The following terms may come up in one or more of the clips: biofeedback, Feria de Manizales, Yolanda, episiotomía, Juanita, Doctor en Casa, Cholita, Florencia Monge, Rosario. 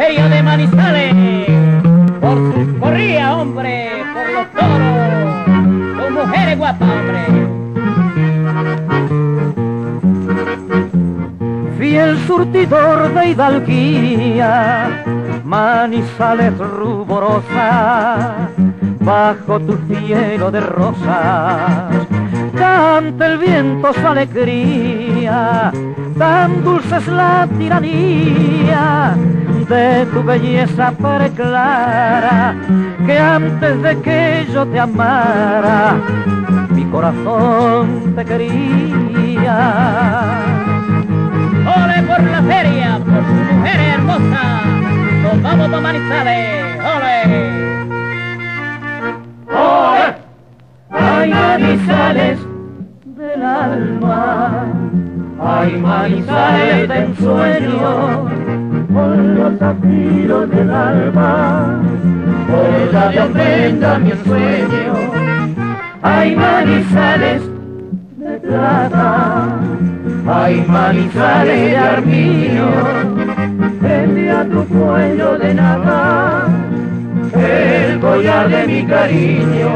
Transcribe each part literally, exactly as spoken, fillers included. Feria de Manizales. Por sus corría, hombre, por los toros, con mujeres guapas, hombre. Fiel surtidor de hidalguía, Manizales ruborosa, bajo tu cielo de rosas, canta el viento su alegría, tan dulce es la tiranía de tu belleza preclara, que antes de que yo te amara, mi corazón te quería. ¡Ole por la feria, por sus mujeres hermosas! ¡Nos vamos para Manizales! ¡Ole! ¡Ole! ¡Ay, Manizales del alma! ¡Ay, Manizales de ensueño! Con los zafiros del alma, por la de ofrenda mi ensueño. ¡Ay, Manizales de plata! ¡Ay, Manizales de armiño! Envía tu cuello de nada, el collar de mi cariño.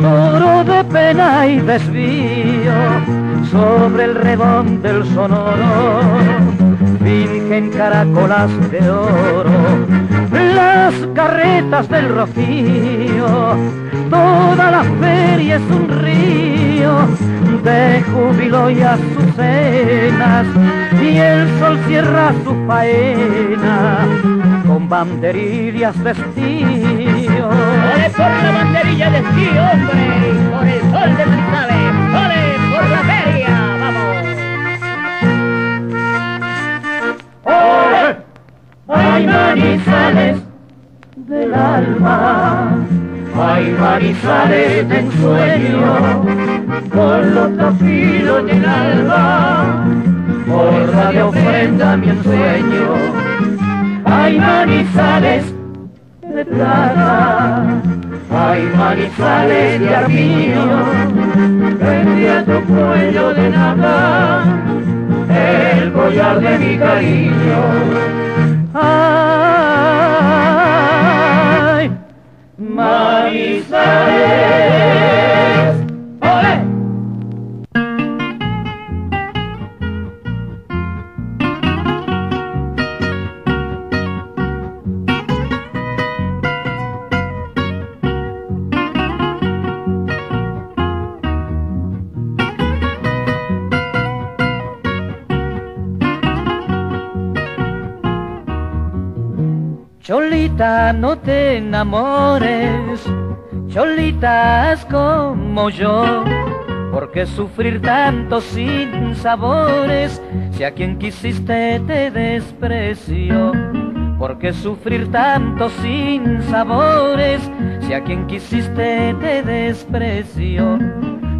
Toro de pena y desvío, sobre el redón del sonoro, fingen caracolas de oro las carretas del rocío. Toda la feria es un río de júbilo y azucenas, y el sol cierra su faena con banderillas de estío. ¡Ole por la banderilla de estío, hombre! ¡Por el sol de Manizales! ¡Ole por la feria! ¡Vamos! ¡Ole! ¡Ay, Manizales del alma! ¡Ay, Manizales de ensueño! Con los tapiros del alba, borda de ofrenda mi ensueño. ¡Ay, Manizales de plata! ¡Ay, Manizales de armiño! Prendía tu cuello de nada, el collar de mi cariño. ¡Ay, Manizales! ¡Olé! Cholita, no te enamores, Cholita, haz como yo, porque sufrir tanto sin sabores, si a quien quisiste te despreció, porque sufrir tanto sin sabores, si a quien quisiste te despreció.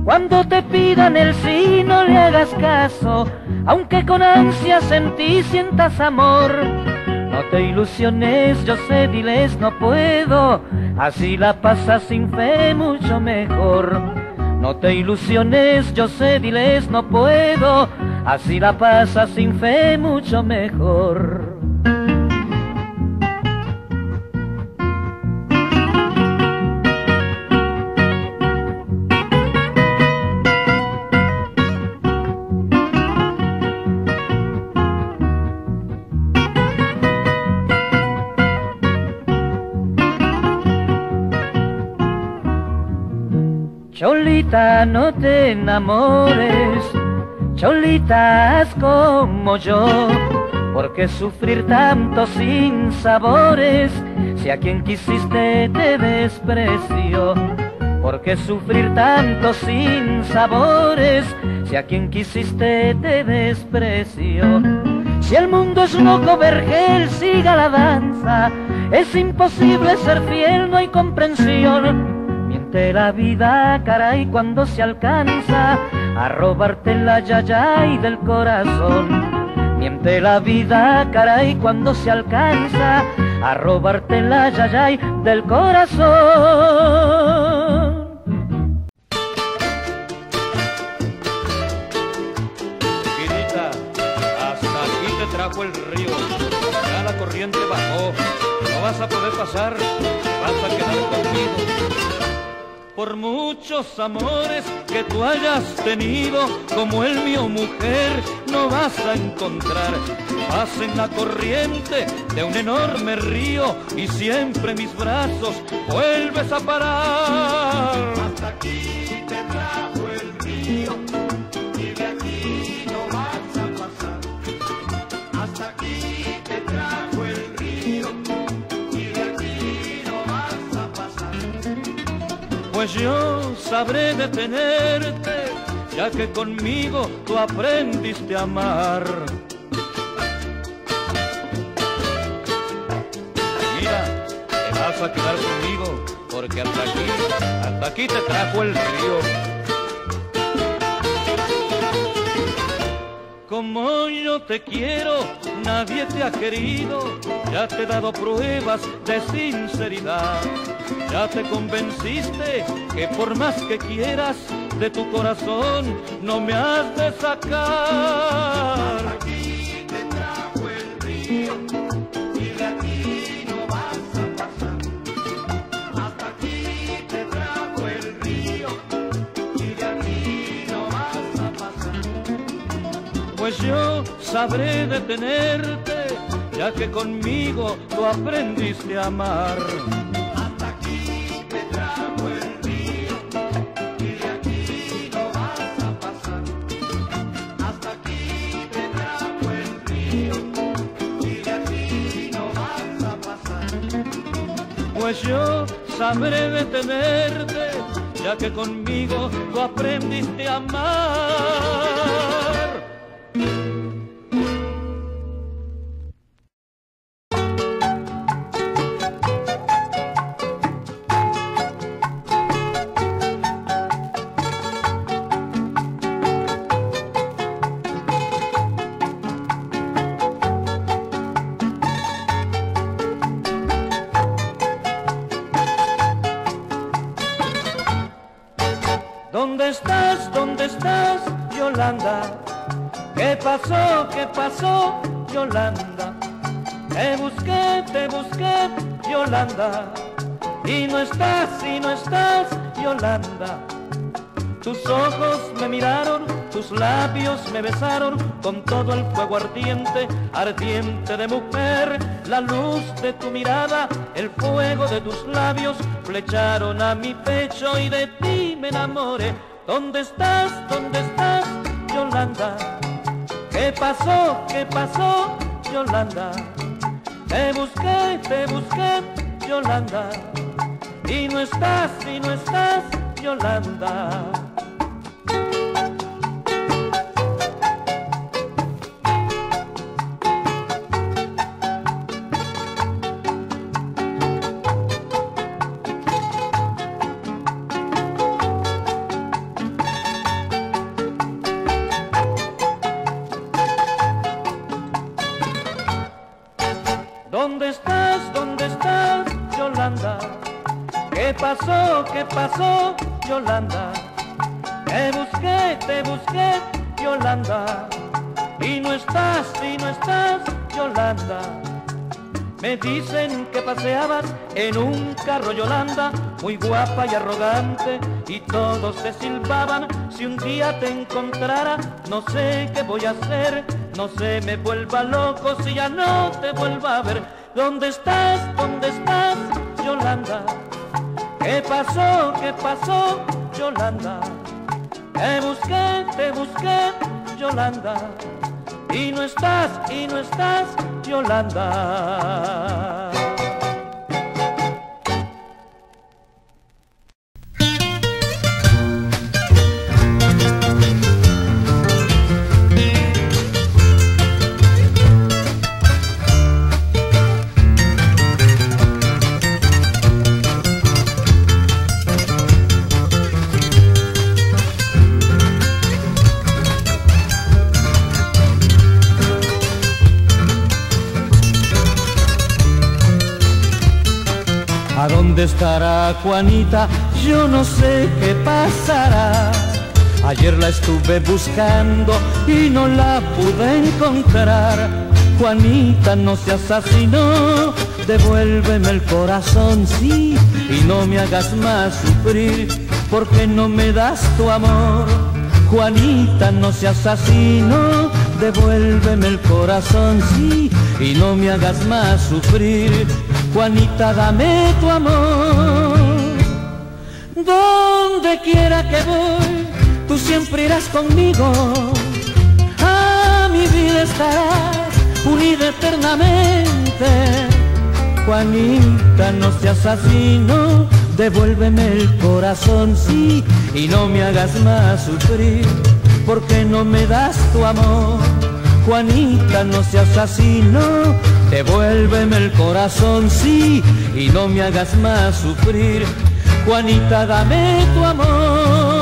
Cuando te pidan el sí no le hagas caso, aunque con ansias en ti sientas amor. No te ilusiones, yo sé, diles no puedo, así la pasas sin fe mucho mejor. No te ilusiones, yo sé, diles no puedo, así la pasas sin fe mucho mejor. Cholita, no te enamores, Cholita, haz como yo, porque sufrir tanto sin sabores, si a quien quisiste te despreció, porque sufrir tanto sin sabores, si a quien quisiste te despreció. Si el mundo es loco, vergel, siga la danza, es imposible ser fiel, no hay comprensión. Miente la vida, caray, cuando se alcanza a robarte la yayay del corazón. Miente la vida, caray, cuando se alcanza a robarte el ayayay del corazón. Quirita, hasta aquí te trajo el río, ya la corriente bajó, no vas a poder pasar, vas a quedar conmigo. Por muchos amores que tú hayas tenido, como el mío, mujer, no vas a encontrar. Vas en la corriente de un enorme río y siempre mis brazos vuelves a parar. Hasta aquí te trajo el río y de aquí no vas a pasar. Hasta aquí te trajo el río. Pues yo sabré detenerte, ya que conmigo tú aprendiste a amar. Mira, te vas a quedar conmigo, porque hasta aquí, hasta aquí te trajo el río. Como yo te quiero, nadie te ha querido, ya te he dado pruebas de sinceridad. Ya te convenciste que por más que quieras, de tu corazón no me has de sacar. Hasta aquí te trajo el río y de aquí no vas a pasar. Hasta aquí te trajo el río y de aquí no vas a pasar. Pues yo sabré detenerte, ya que conmigo tú aprendiste a amar. Pues yo sabré detenerte, ya que conmigo tú aprendiste a amar. ¿Qué pasó, Yolanda? Te busqué, te busqué, Yolanda, y no estás, y no estás, Yolanda. Tus ojos me miraron, tus labios me besaron, con todo el fuego ardiente, ardiente de mujer. La luz de tu mirada, el fuego de tus labios, flecharon a mi pecho y de ti me enamoré. ¿Dónde estás, dónde estás, Yolanda? ¿Qué pasó? ¿Qué pasó, Yolanda? Te busqué, te busqué, Yolanda, y no estás, y no estás, Yolanda. ¿Qué pasó, Yolanda? Te busqué, te busqué, Yolanda, y no estás, y no estás, Yolanda. Me dicen que paseabas en un carro, Yolanda, muy guapa y arrogante, y todos te silbaban. Si un día te encontrara, no sé qué voy a hacer, no sé, me vuelva loco si ya no te vuelva a ver. ¿Dónde estás, dónde estás, Yolanda? ¿Qué pasó? ¿Qué pasó, Yolanda? Te busqué, te busqué, Yolanda, y no estás, y no estás, Yolanda. ¿A dónde estará Juanita? Yo no sé qué pasará. Ayer la estuve buscando y no la pude encontrar. Juanita, no seas así, no. Devuélveme el corazón, sí, y no me hagas más sufrir, porque no me das tu amor. Juanita, no seas así, no. Devuélveme el corazón, sí, y no me hagas más sufrir. Juanita, dame tu amor. Donde quiera que voy, tú siempre irás conmigo. A mi vida estarás unida eternamente. Juanita, no seas así, no. Devuélveme el corazón, sí, y no me hagas más sufrir, porque no me das tu amor. Juanita, no seas así, no. Devuélveme el corazón, sí, y no me hagas más sufrir. Juanita, dame tu amor.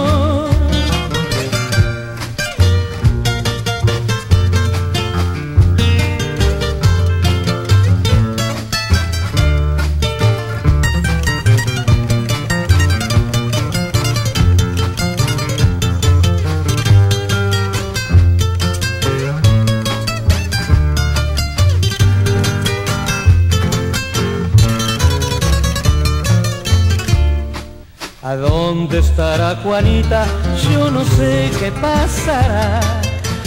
¿A dónde estará Juanita? Yo no sé qué pasará.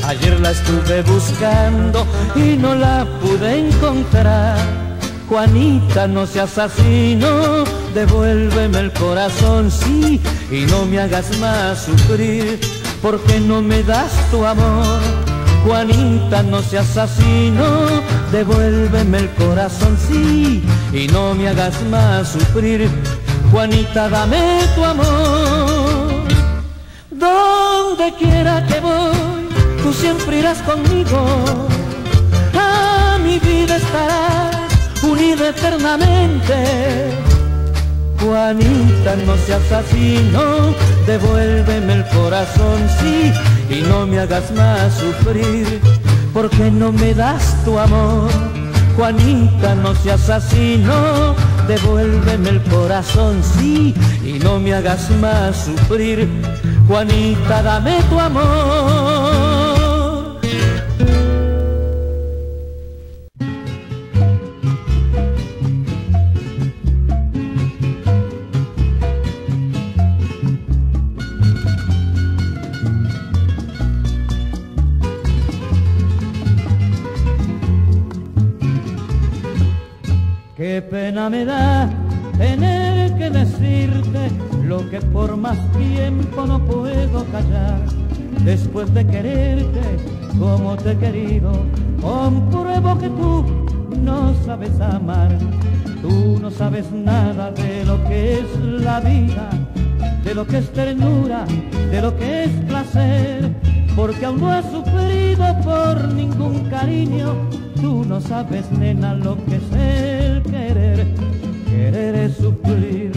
Ayer la estuve buscando y no la pude encontrar. Juanita, no seas así, no. Devuélveme el corazón, sí, y no me hagas más sufrir, porque no me das tu amor. Juanita, no seas así, no. Devuélveme el corazón, sí, y no me hagas más sufrir. Juanita, dame tu amor. Donde quiera que voy, tú siempre irás conmigo. A mi vida estarás unida eternamente. Juanita, no seas así, no. Devuélveme el corazón, sí, y no me hagas más sufrir, porque no me das tu amor. Juanita, no seas así, no. Devuélveme el corazón, sí, y no me hagas más sufrir. Juanita, dame tu amor. Qué pena me da tener que decirte lo que por más tiempo no puedo callar. Después de quererte como te he querido, compruebo que tú no sabes amar. Tú no sabes nada de lo que es la vida, de lo que es ternura, de lo que es placer, porque aún no has sufrido por ningún cariño. Tú no sabes, nena, lo que es el querer. Querer es sufrir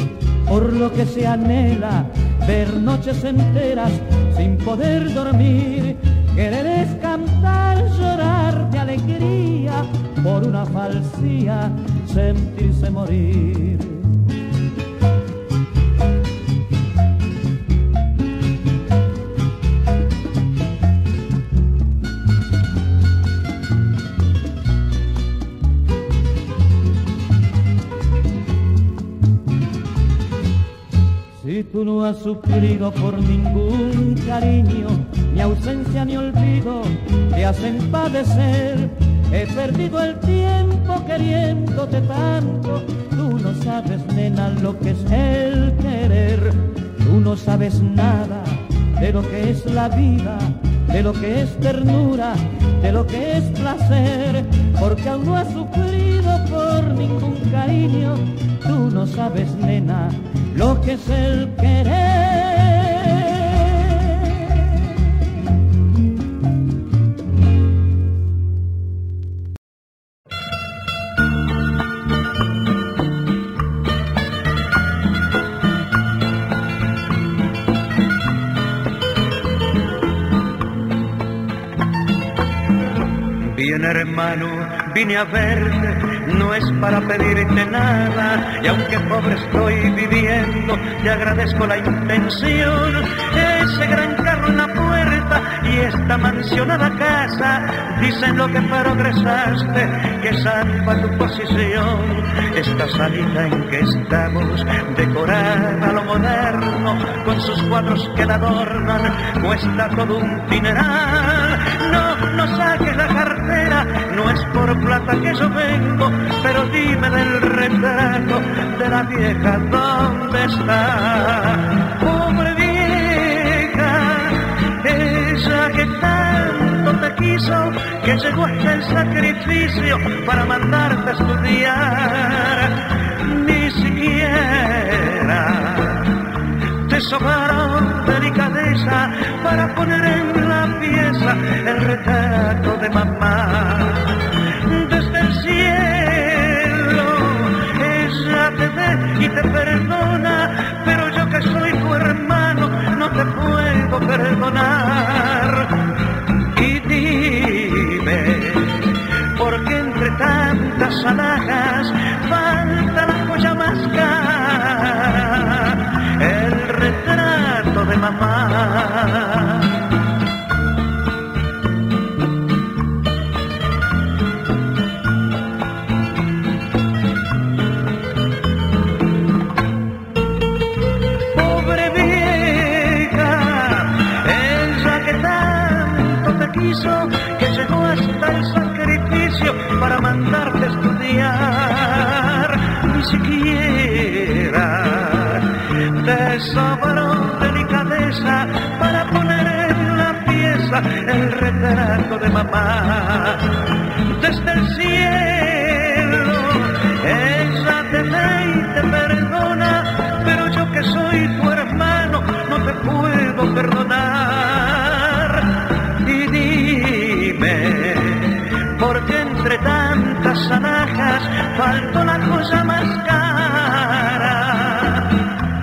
por lo que se anhela, ver noches enteras sin poder dormir. Querer es cantar, llorar de alegría por una falsía, sentirse morir. Si tú no has sufrido por ningún cariño, ni ausencia ni olvido te hacen padecer. He perdido el tiempo queriéndote tanto. Tú no sabes, nena, lo que es el querer. Tú no sabes nada de lo que es la vida, de lo que es ternura, de lo que es placer, porque aún no has sufrido por ningún cariño. Tú no sabes, nena, lo que es el querer. Bien Ven hermano, vine a verte, no es para pedirte nada, y aunque pobre estoy viviendo, te agradezco la intención. Ese gran carro en la puerta y esta mansionada casa, dicen lo que progresaste, que salva tu posición. Esta salita en que estamos, decorada a lo moderno, con sus cuadros que la adornan, cuesta todo un dineral. No, no saques la cartera, no es por plata que yo vengo, pero dime del retrato de la vieja, ¿dónde está? Pobre vieja, ella que tanto te quiso, que llegó hasta el sacrificio para mandarte a estudiar. Ni siquiera te sobraron delicadeza para poner en la pieza el retrato de mamá. Desde el cielo ella te ve y te perdona, pero yo que soy tu hermano no te puedo perdonar. Y dime, ¿por qué entre tantas alhajas falta la joya más cara? El retrato de mamá. Pobre vieja, ella que tanto te quiso, que llegó hasta el sacrificio para mandarte a estudiar. Ni siquiera te sobró delicadeza para poner en la pieza el retrato de mamá. Desde el cielo ella te ve y te perdona, pero yo que soy tu hermano no te puedo perdonar. Y dime, ¿por qué entre tantas alhajas faltó la cosa más cara?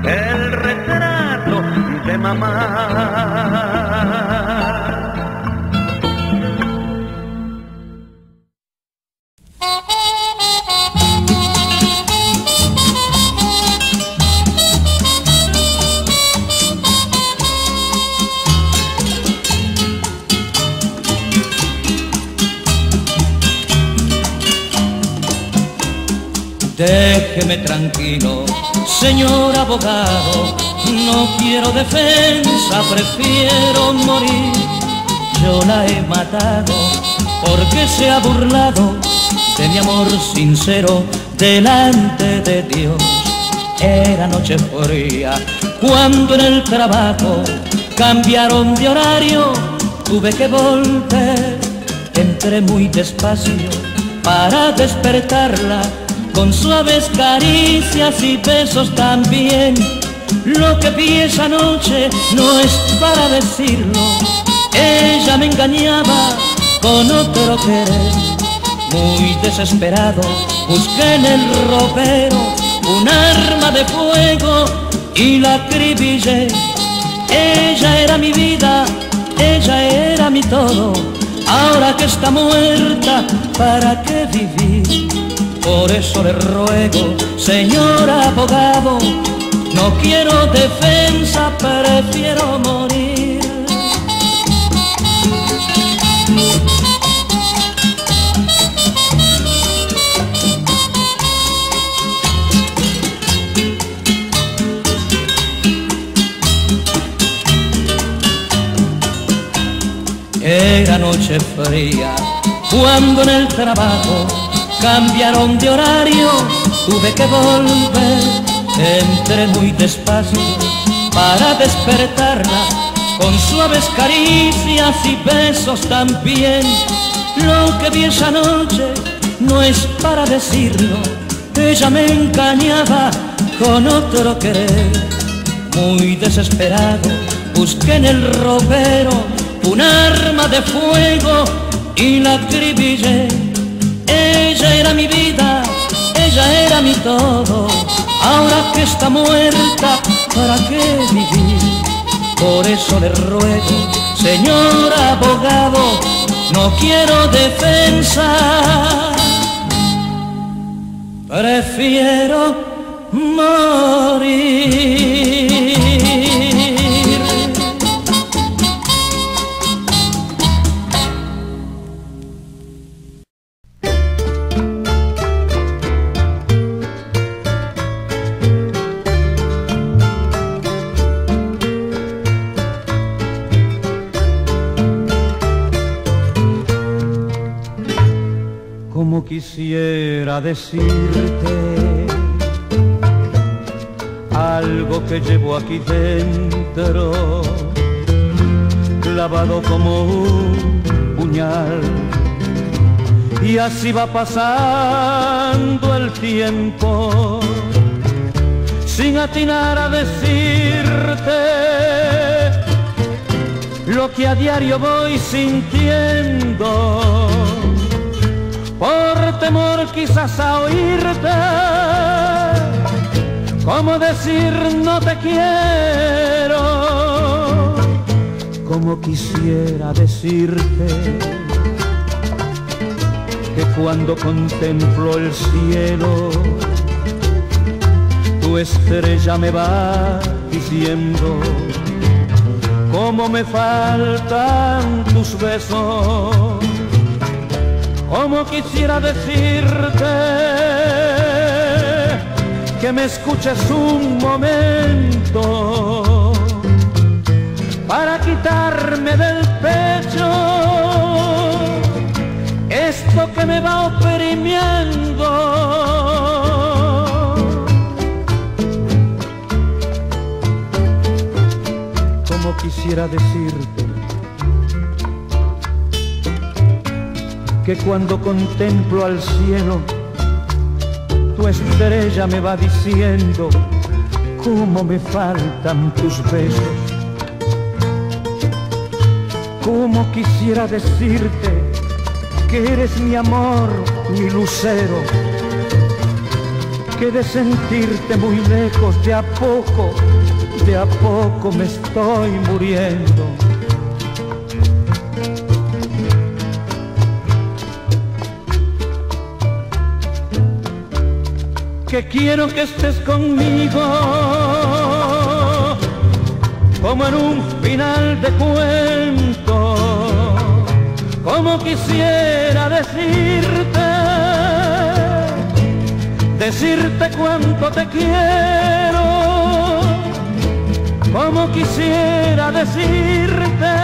El retrato de mamá. Déjeme tranquilo, señor abogado, no quiero defensa, prefiero morir. Yo la he matado porque se ha burlado de mi amor sincero delante de Dios. Era noche fría cuando en el trabajo cambiaron de horario, tuve que volver. Entré muy despacio para despertarla, con suaves caricias y besos también. Lo que vi esa noche no es para decirlo, ella me engañaba con otro querer. Muy desesperado busqué en el ropero un arma de fuego y la acribillé. Ella era mi vida, ella era mi todo, ahora que está muerta, ¿para qué vivir? Por eso le ruego, señor abogado, no quiero defensa, prefiero morir. Era noche fría cuando en el trabajo cambiaron de horario, tuve que volver. Entré muy despacio para despertarla, con suaves caricias y besos también. Lo que vi esa noche no es para decirlo, ella me engañaba con otro querer. Muy desesperado busqué en el ropero un arma de fuego y la acribillé. Ella era mi vida, ella era mi todo, ahora que está muerta, ¿para qué vivir? Por eso le ruego, señor abogado, no quiero defensa, prefiero morir. Como quisiera decirte algo que llevo aquí dentro, clavado como un puñal, y así va pasando el tiempo sin atinar a decirte lo que a diario voy sintiendo. Por temor quizás a oírte como decir no te quiero. Como quisiera decirte que cuando contemplo el cielo tu estrella me va diciendo cómo me faltan tus besos. Como quisiera decirte que me escuches un momento para quitarme del pecho esto que me va oprimiendo. Como quisiera decirte que cuando contemplo al cielo, tu estrella me va diciendo cómo me faltan tus besos. Cómo quisiera decirte que eres mi amor, mi lucero, que de sentirte muy lejos, de a poco, de a poco me estoy muriendo. Que quiero que estés conmigo como en un final de cuento. Como quisiera decirte, decirte cuánto te quiero. Como quisiera decirte,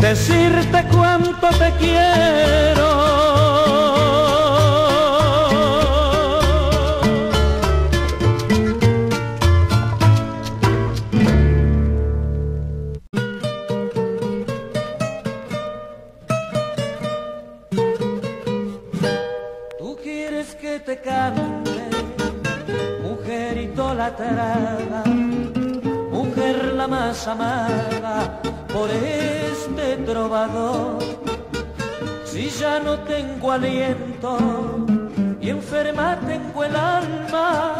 decirte cuánto te quiero. Mujer la más amada por este trovador, si ya no tengo aliento y enferma tengo el alma,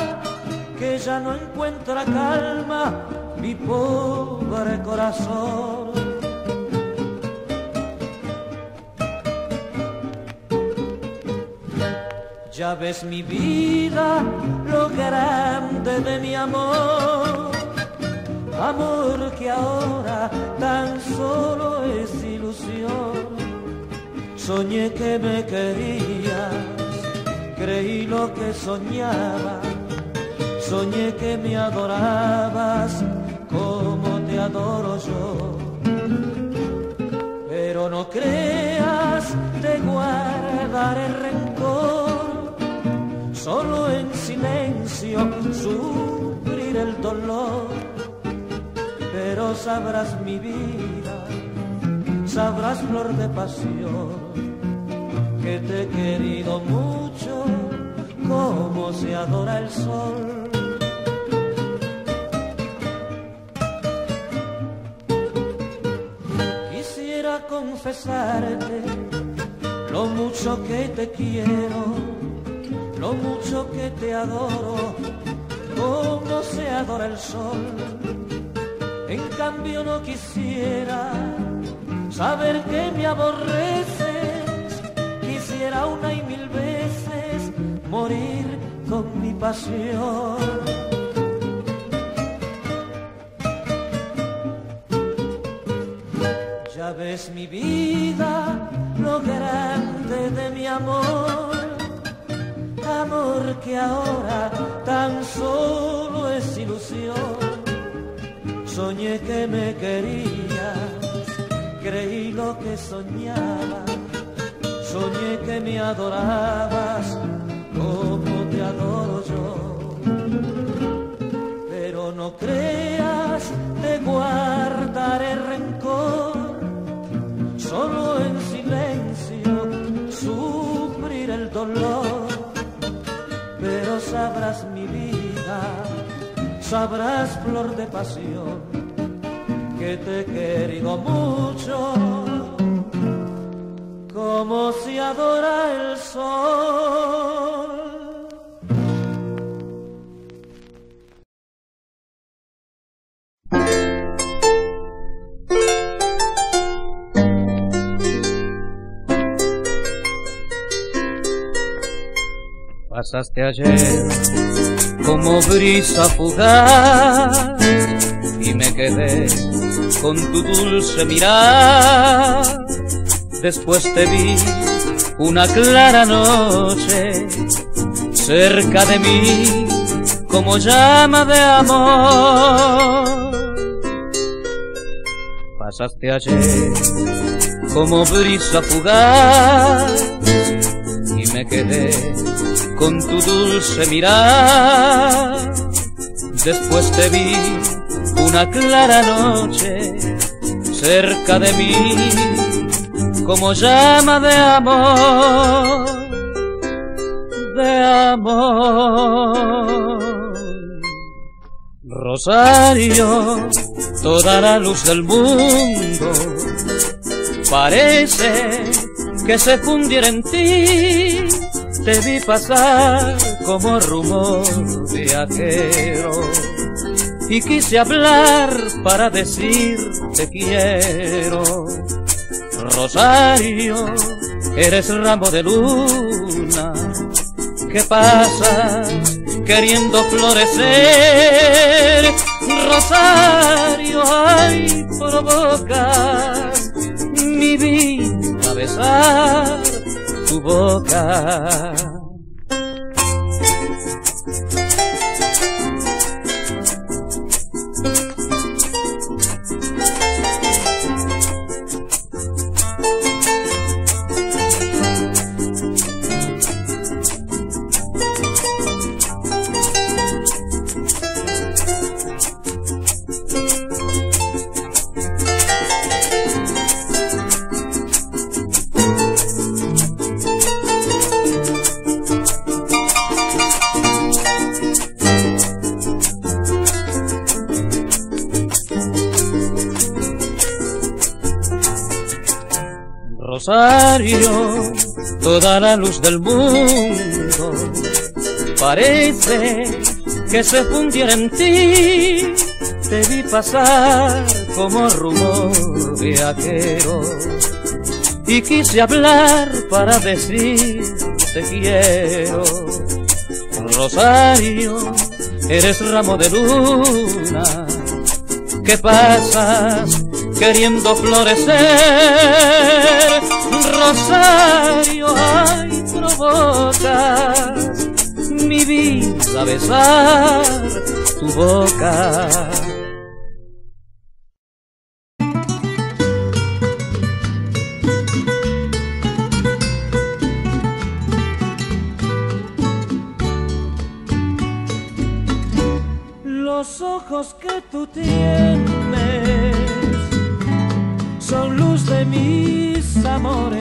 que ya no encuentra calma mi pobre corazón. Ya ves mi vida, lo grande de mi amor, amor que ahora tan solo es ilusión. Soñé que me querías, creí lo que soñaba, soñé que me adorabas como te adoro yo. Pero no creas, te guardaré rencor, solo en silencio sufrir el dolor. Pero sabrás mi vida, sabrás flor de pasión, que te he querido mucho como se adora el sol. Quisiera confesarte lo mucho que te quiero, lo mucho que te adoro, como se adora el sol. En cambio no quisiera saber que me aborreces, quisiera una y mil veces morir con mi pasión. Ya ves mi vida, lo grande de mi amor, amor que ahora tan solo es ilusión. Soñé que me querías, creí lo que soñaba, soñé que me adorabas como te adoro yo. Pero no creas, te guardaré rencor, solo en silencio sufrir el dolor. Pero sabrás mi vida, sabrás flor de pasión, que te he querido mucho, como se adora el sol. Pasaste ayer como brisa fugaz y me quedé con tu dulce mirar. Después te vi una clara noche cerca de mí como llama de amor. Pasaste ayer como brisa fugaz y me quedé con tu dulce mirar. Después te vi una clara noche cerca de mí como llama de amor, de amor. Rosario, toda la luz del mundo, parece que se fundiera en ti. Te vi pasar como rumor viajero y quise hablar para decir te quiero. Rosario, eres ramo de luna que pasas queriendo florecer. Rosario, ay, provocas mi vida a besar tu boca. Rosario, toda la luz del mundo, parece que se fundiera en ti. Te vi pasar como rumor viajero y quise hablar para decir te quiero. Rosario, eres ramo de luna que pasas queriendo florecer. Rosario, ay, provocas mi vida a besar tu boca. Los ojos que tú tienes son luz de mis amores.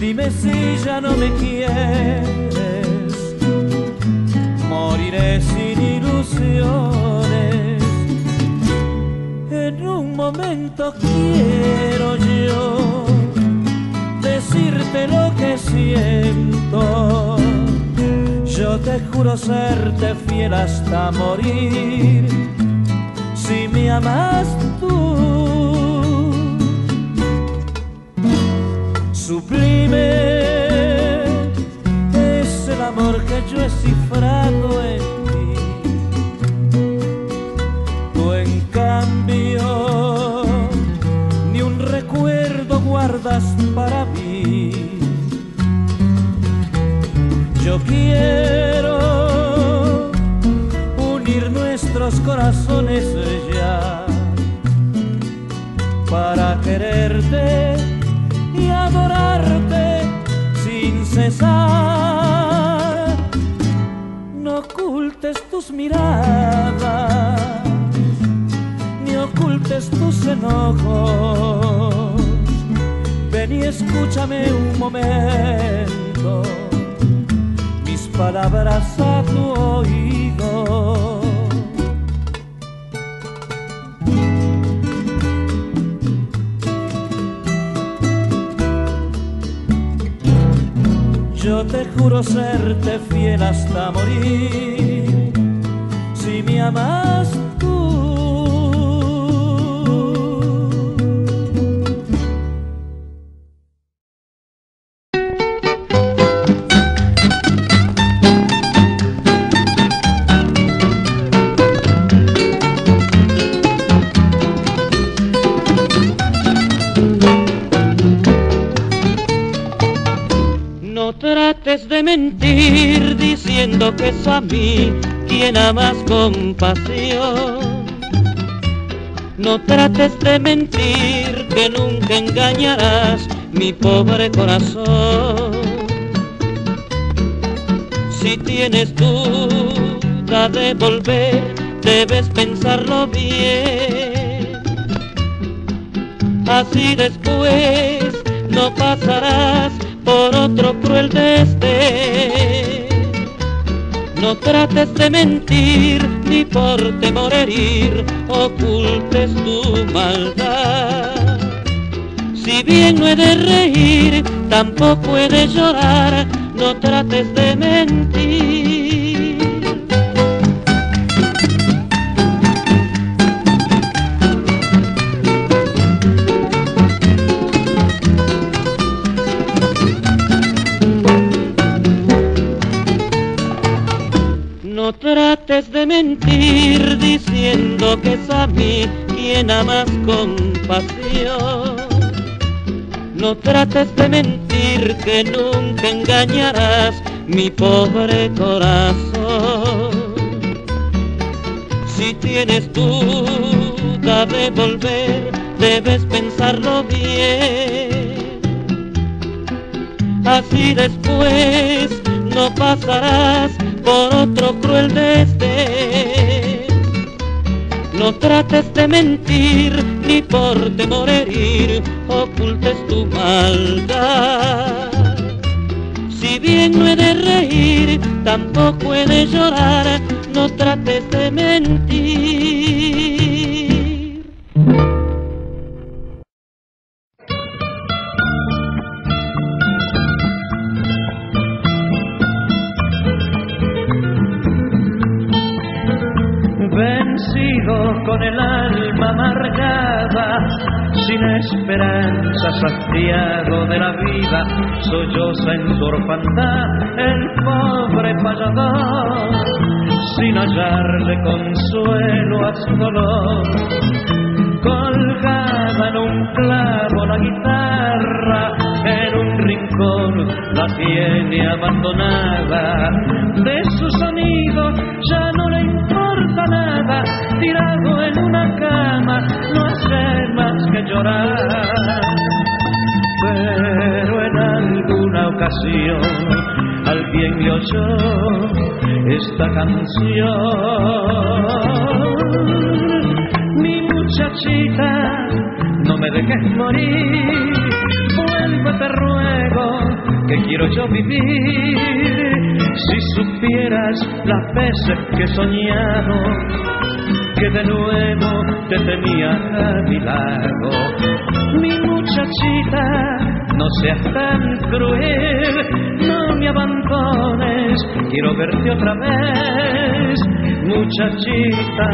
Dime si ya no me quieres, moriré sin ilusiones. En un momento quiero yo decirte lo que siento. Yo te juro serte fiel hasta morir, si me amas tú. Sublime es el amor que yo he cifrado en ti. Tú en cambio ni un recuerdo guardas para mí. Yo quiero unir nuestros corazones ya para quererte y adorarte sin cesar. No ocultes tus miradas, ni ocultes tus enojos. Ven y escúchame un momento, mis palabras a tu oído. Yo te juro serte fiel hasta morir, si me amas tú. De mentir diciendo que es a mí quien amas con pasión. No trates de mentir, que nunca engañarás mi pobre corazón. Si tienes duda de volver, debes pensarlo bien. Así después no pasarás por otro cruel desdén. No trates de mentir, ni por temor a herir ocultes tu maldad. Si bien no he de reír, tampoco he de llorar, no trates de mentir. No trates de mentir diciendo que es a mí quien amas con pasión. No trates de mentir, que nunca engañarás mi pobre corazón. Si tienes duda de volver, debes pensarlo bien. Así después no pasarás por otro cruel desdén. No trates de mentir, ni por temor herir ocultes tu maldad. Si bien no he de reír, tampoco he de llorar, no trates de mentir. Con el alma amargada, sin esperanza, saciado de la vida, solloza en su orfandad el pobre payador, sin hallarle consuelo a su dolor. Colgada en un clavo la guitarra, en un rincón la tiene abandonada, de su sonido ya no le importa nada, tirado en una cama no hace más que llorar. Pero en alguna ocasión alguien le oyó esta canción: mi muchachita, no me dejes morir, vuelvo, te ruego, que quiero yo vivir. Si supieras las veces que he soñado que de nuevo te tenía a mi lado. Mi muchachita, no seas tan cruel, no me abandones, quiero verte otra vez. Muchachita,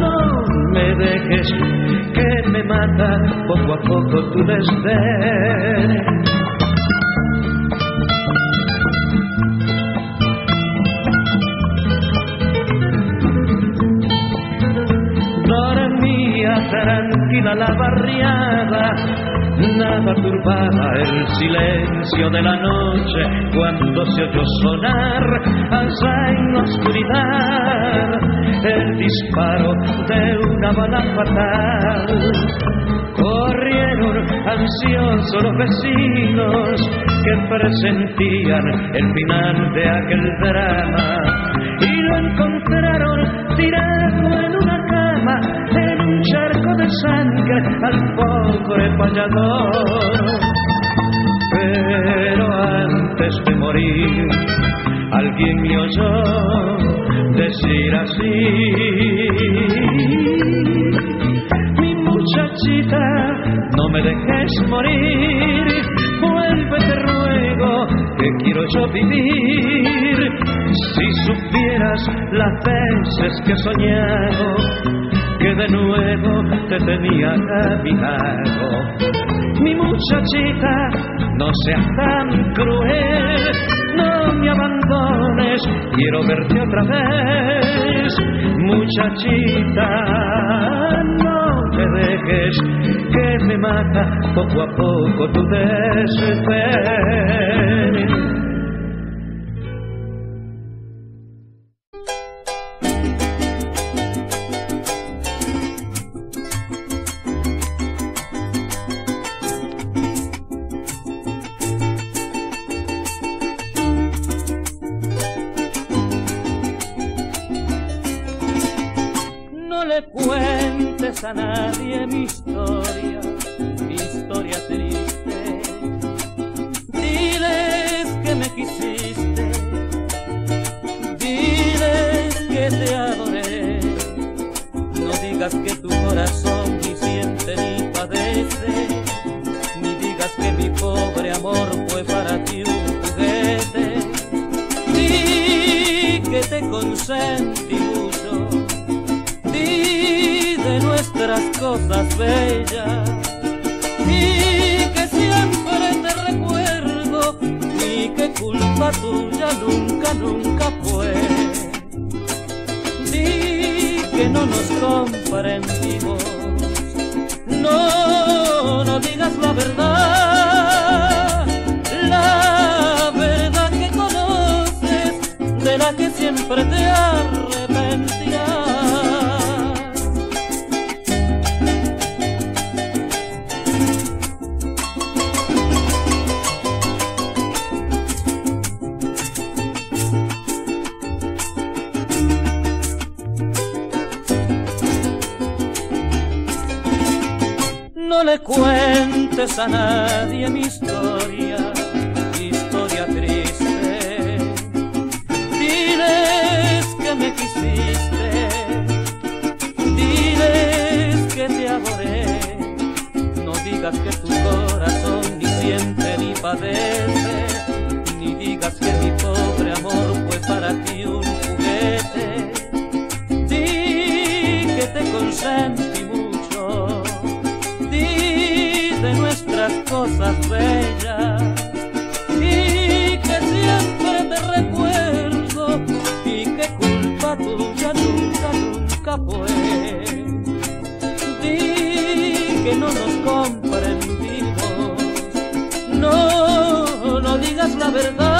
no me dejes, que me mata poco a poco tu desdén. Tranquila la barriada, nada turbada el silencio de la noche, cuando se oyó sonar allá en la oscuridad el disparo de una bala fatal. Corrieron ansiosos los vecinos que presentían el final de aquel drama, y lo encontraron tirado en una cama, en un charco de sangre, al pobre payador. Pero antes de morir, alguien me oyó decir así: mi muchachita, no me dejes morir, vuelve, te ruego, que quiero yo vivir. Si supieras las veces que he soñado que de nuevo te tenía a mi lado. Mi muchachita, no seas tan cruel, no me abandones, quiero verte otra vez. Muchachita, no me dejes, que me mata poco a poco tu desdén. A nadie mi historia, mi historia triste. Diles que me quisiste, diles que te adoré. No digas que tu corazón ni siente ni padece, ni digas que mi pobre amor fue para ti un juguete. Di que te consentí mucho, nuestras cosas bellas, y que siempre te recuerdo, y que culpa tuya nunca, nunca fue. Di que no nos comprendimos, no, no digas la verdad, la verdad que conoces, de la que siempre te arrepentirás. No le cuentes a nadie mi historia, historia triste. Diles que me quisiste, diles que te adoré. No digas que tu corazón ni siente ni padece, ni digas que mi pobre amor fue para ti un juguete. Di que te consentí mucho, de nuestras cosas bellas, y que siempre te recuerdo, y que culpa tuya nunca, nunca fue. Di que no nos comprendimos, no, no digas la verdad,